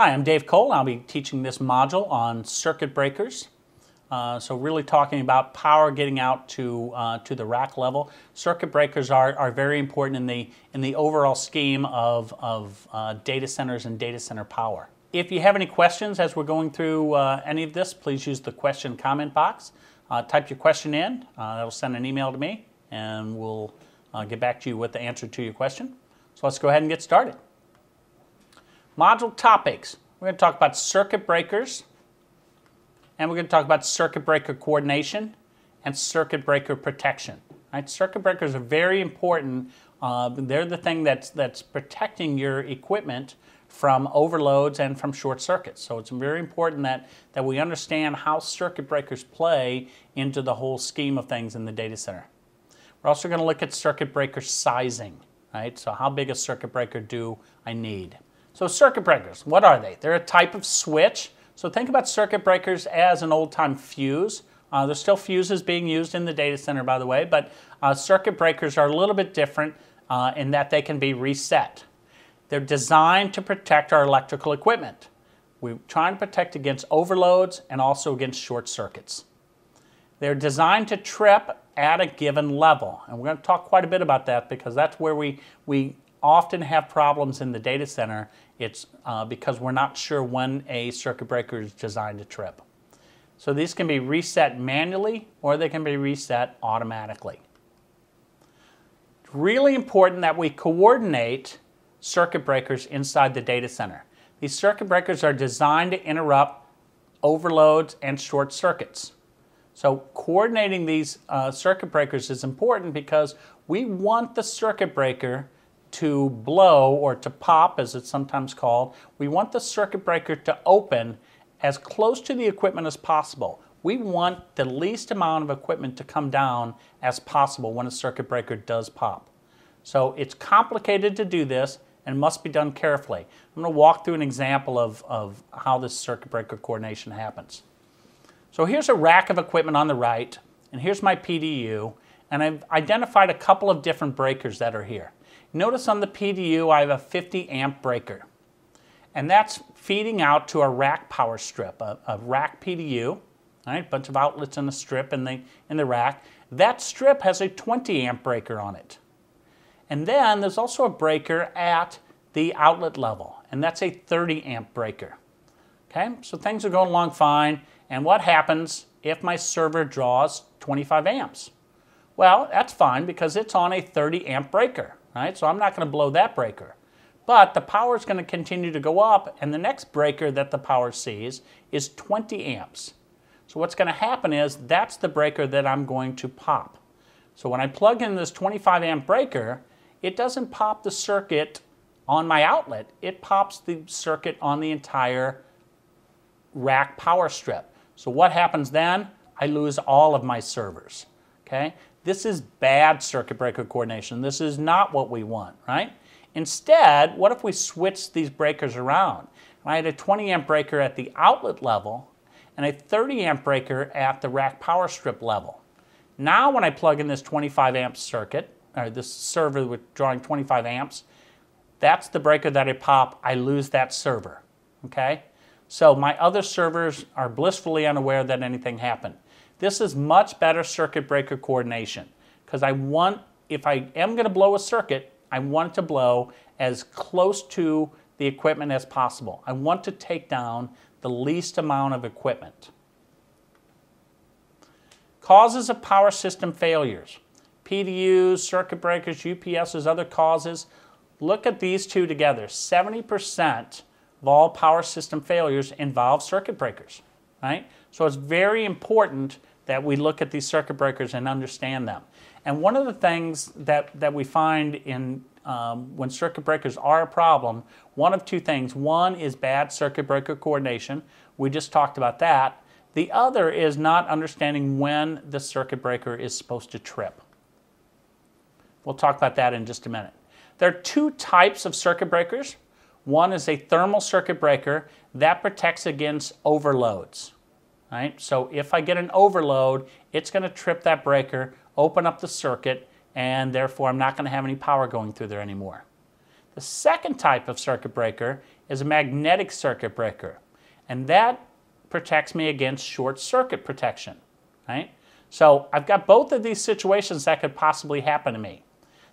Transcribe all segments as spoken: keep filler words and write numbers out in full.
Hi, I'm Dave Cole. I'll be teaching this module on circuit breakers. Uh, so really talking about power getting out to, uh, to the rack level. Circuit breakers are, are very important in the, in the overall scheme of, of uh, data centers and data center power. If you have any questions as we're going through uh, any of this, please use the question comment box. Uh, type your question in. Uh, that'll send an email to me, and we'll uh, get back to you with the answer to your question. So let's go ahead and get started. Module topics. We're going to talk about circuit breakers, and we're going to talk about circuit breaker coordination and circuit breaker protection. Right? Circuit breakers are very important. Uh, they're the thing that's, that's protecting your equipment from overloads and from short circuits. So it's very important that, that we understand how circuit breakers play into the whole scheme of things in the data center. We're also going to look at circuit breaker sizing. Right? So how big a circuit breaker do I need? So circuit breakers, what are they? They're a type of switch. So think about circuit breakers as an old-time fuse. Uh, there's still fuses being used in the data center, by the way, but uh, circuit breakers are a little bit different uh, in that they can be reset. They're designed to protect our electrical equipment. We try and protect against overloads and also against short circuits. They're designed to trip at a given level. And we're going to talk quite a bit about that because that's where we, we often have problems in the data center. It's uh, because we're not sure when a circuit breaker is designed to trip. So these can be reset manually or they can be reset automatically. It's really important that we coordinate circuit breakers inside the data center. These circuit breakers are designed to interrupt overloads and short circuits. So coordinating these uh, circuit breakers is important because we want the circuit breaker to blow, or to pop as it's sometimes called. We want the circuit breaker to open as close to the equipment as possible. We want the least amount of equipment to come down as possible when a circuit breaker does pop. So it's complicated to do this and must be done carefully. I'm going to walk through an example of, of how this circuit breaker coordination happens. So here's a rack of equipment on the right, and here's my P D U, and I've identified a couple of different breakers that are here. Notice on the P D U I have a fifty amp breaker, and that's feeding out to a rack power strip, a, a rack P D U, all right, bunch of outlets in a strip in the, in the rack. That strip has a twenty amp breaker on it. And then there's also a breaker at the outlet level, and that's a thirty amp breaker. Okay, so things are going along fine, and what happens if my server draws twenty-five amps? Well, that's fine because it's on a thirty amp breaker. Right? So I'm not going to blow that breaker. But the power is going to continue to go up, and the next breaker that the power sees is twenty amps. So what's going to happen is that's the breaker that I'm going to pop. So when I plug in this twenty-five amp breaker, it doesn't pop the circuit on my outlet. It pops the circuit on the entire rack power strip. So what happens then? I lose all of my servers. Okay? This is bad circuit breaker coordination. This is not what we want, right? Instead, what if we switch these breakers around? I had a twenty amp breaker at the outlet level and a thirty amp breaker at the rack power strip level. Now when I plug in this twenty-five amp circuit, or this server with drawing twenty-five amps, that's the breaker that I pop. I lose that server, okay? So my other servers are blissfully unaware that anything happened. This is much better circuit breaker coordination because I want, if I am going to blow a circuit, I want it to blow as close to the equipment as possible. I want to take down the least amount of equipment. Causes of power system failures. P D Us, circuit breakers, U P Ss, other causes. Look at these two together. seventy percent of all power system failures involve circuit breakers, right? So it's very important that we look at these circuit breakers and understand them. And one of the things that, that we find in um, when circuit breakers are a problem, one of two things. One is bad circuit breaker coordination. We just talked about that. The other is not understanding when the circuit breaker is supposed to trip. We'll talk about that in just a minute. There are two types of circuit breakers. One is a thermal circuit breaker that protects against overloads. Right? So if I get an overload, it's going to trip that breaker, open up the circuit, and therefore I'm not going to have any power going through there anymore. The second type of circuit breaker is a magnetic circuit breaker, and that protects me against short circuit protection, right? So I've got both of these situations that could possibly happen to me.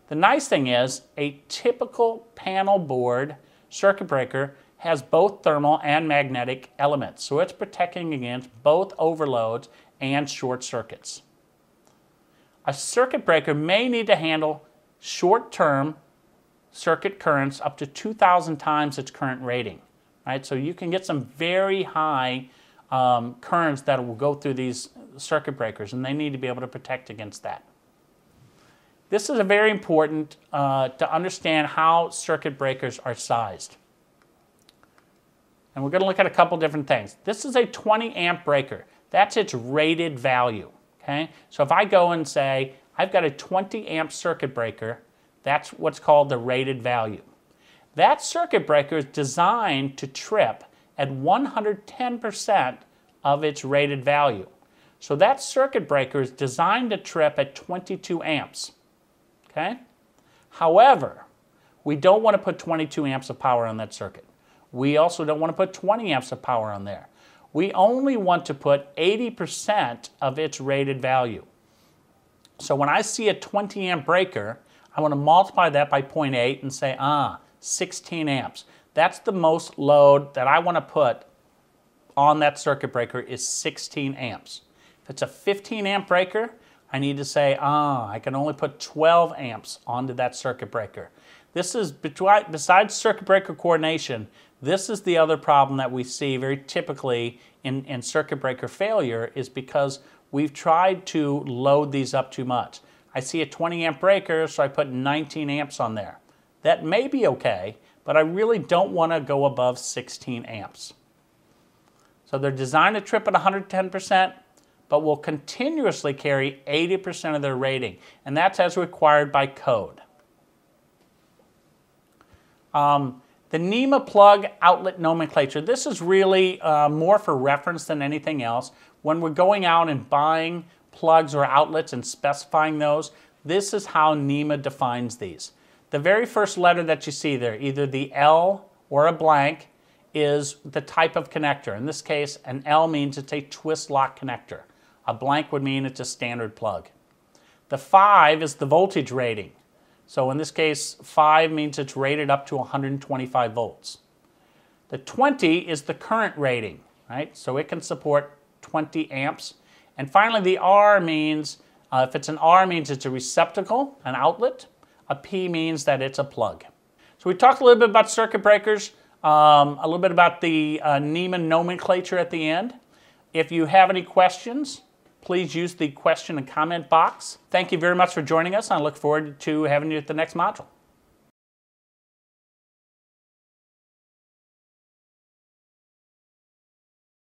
The nice thing is a typical panel board circuit breaker has both thermal and magnetic elements, so it's protecting against both overloads and short circuits. A circuit breaker may need to handle short-term circuit currents up to two thousand times its current rating, right? So you can get some very high um, currents that will go through these circuit breakers, and they need to be able to protect against that. This is a very important uh, to understand how circuit breakers are sized. And we're going to look at a couple different things. This is a twenty amp breaker. That's its rated value, okay? So if I go and say, I've got a twenty amp circuit breaker, that's what's called the rated value. That circuit breaker is designed to trip at one hundred ten percent of its rated value. So that circuit breaker is designed to trip at twenty-two amps, okay? However, we don't want to put twenty-two amps of power on that circuit. We also don't want to put twenty amps of power on there. We only want to put eighty percent of its rated value. So when I see a twenty amp breaker, I want to multiply that by zero point eight and say, ah, sixteen amps. That's the most load that I want to put on that circuit breaker is sixteen amps. If it's a fifteen amp breaker, I need to say, ah, I can only put twelve amps onto that circuit breaker. This is, besides circuit breaker coordination, this is the other problem that we see very typically in, in circuit breaker failure is because we've tried to load these up too much. I see a twenty amp breaker, so I put nineteen amps on there. That may be okay, but I really don't want to go above sixteen amps. So they're designed to trip at one hundred ten percent, but will continuously carry eighty percent of their rating, and that's as required by code. Um, the NEMA plug outlet nomenclature, this is really uh, more for reference than anything else. When we're going out and buying plugs or outlets and specifying those, this is how NEMA defines these. The very first letter that you see there, either the L or a blank, is the type of connector. In this case, an L means it's a twist lock connector. A blank would mean it's a standard plug. The five is the voltage rating. So in this case, five means it's rated up to one hundred twenty-five volts. The twenty is the current rating, right? So it can support twenty amps. And finally, the R means, uh, if it's an R, means it's a receptacle, an outlet. A P means that it's a plug. So we talked a little bit about circuit breakers, um, a little bit about the uh, NEMA nomenclature at the end. If you have any questions, please use the question and comment box. Thank you very much for joining us, and I look forward to having you at the next module.